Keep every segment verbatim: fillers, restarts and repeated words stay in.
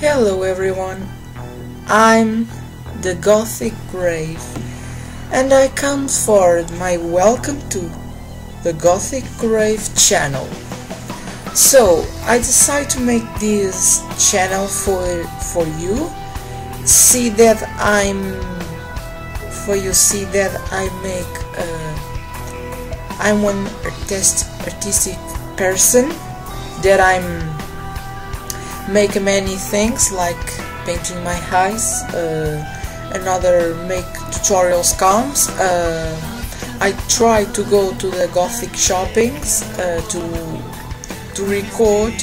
Hello everyone, I'm the Gothic Grave, and I come forward my welcome to the Gothic Grave channel. So I decided to make this channel for for you. See that I'm for you. See that I make. Uh, I'm one artist, artistic person. That I'm. Make many things like painting my eyes. Uh, another make tutorials comes. Uh, I try to go to the Gothic shoppings uh, to to record.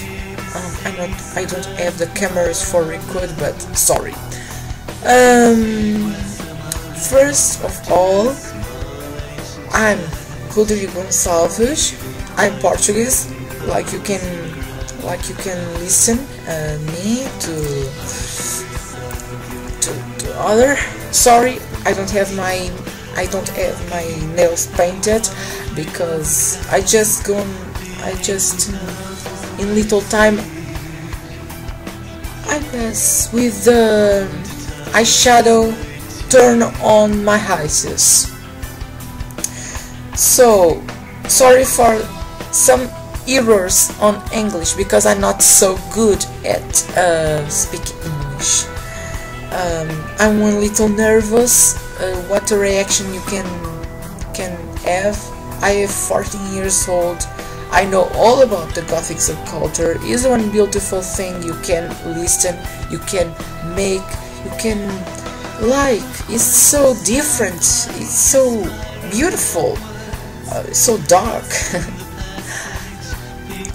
Uh, I'm not. I don't have the cameras for record, but sorry. Um, first of all, I'm Rodrigo Gonçalves. I'm Portuguese, like you can. Like you can listen uh, me to, to to other. Sorry, I don't have my I don't have my nails painted because I just gone I just in little time. I guess with the eyeshadow turn on my eyes. So sorry for some errors on English because I'm not so good at uh, speaking English. Um, I'm a little nervous. Uh, what a reaction you can can have. I am fourteen years old. I know all about the Gothic subculture. Is one beautiful thing you can listen, you can make, you can like. It's so different. It's so beautiful. Uh, it's so dark.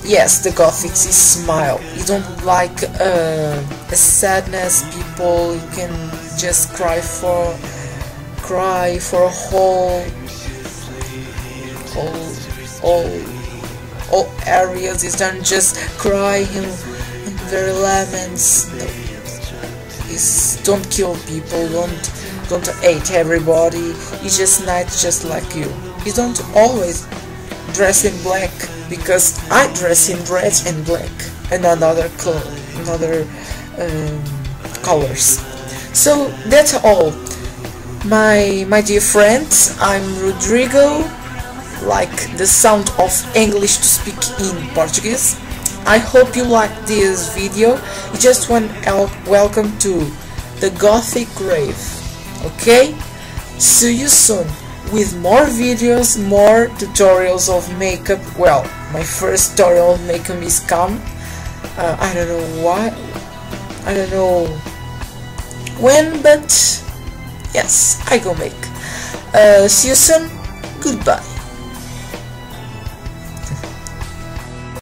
Yes, the Gothics is smile. You don't like uh, a sadness people. You can just cry for cry for a whole whole all all areas. It's not just crying in their laments. No. It's don't kill people. Don't don't hate everybody. It's just not just like you. You don't always dress in black. Because I dress in red and black and another color, another um, colors. So that's all, my my dear friends. I'm Rodrigo, like the sound of English to speak in Portuguese. I hope you like this video. Just one welcome to the Gothic Grave. Okay, see you soon with more videos, more tutorials of makeup. Well, my first tutorial of makeup is come. Uh, I don't know why. I don't know when, but yes, I go make. Uh, see you soon. Goodbye.